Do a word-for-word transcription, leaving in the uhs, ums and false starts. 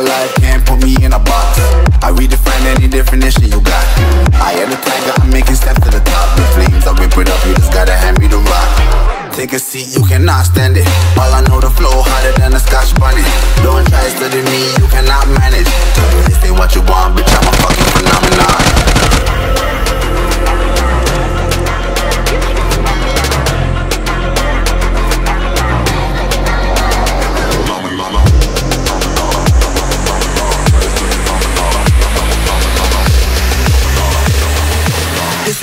alive, can't put me in a box. I redefine any definition you got. I am the tiger, I'm making steps to the top. The flames, I whip it up, you just gotta hand me the rock. Take a seat, you cannot stand it. All I know, the flow harder than a Scotch bunny. Don't try studying me, you cannot manage. This ain't what you want, bitch, I'm a fucking phenomenon. This